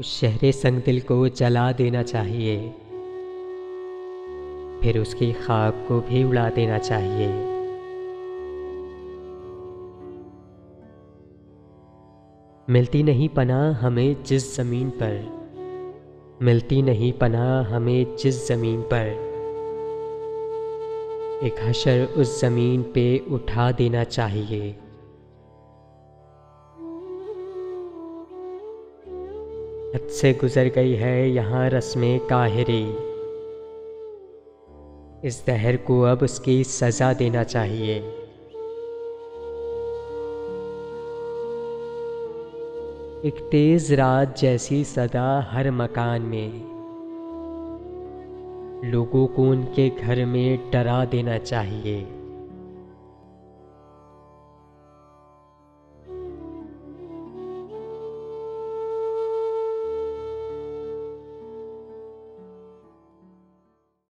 उस शहरे संग दिल को जला देना चाहिए, फिर उसकी खाक को भी उड़ा देना चाहिए। मिलती नहीं पनाह हमें जिस ज़मीन पर, मिलती नहीं पनाह हमें जिस ज़मीन पर, एक हशर उस ज़मीन पे उठा देना चाहिए। हद से गुज़र गई है यहाँ रस्मे काहिरी, इस दहर को अब उसकी सज़ा देना चाहिए। एक तेज़ रात जैसी सदा हर मकान में, लोगों को उनके घर में डरा देना चाहिए।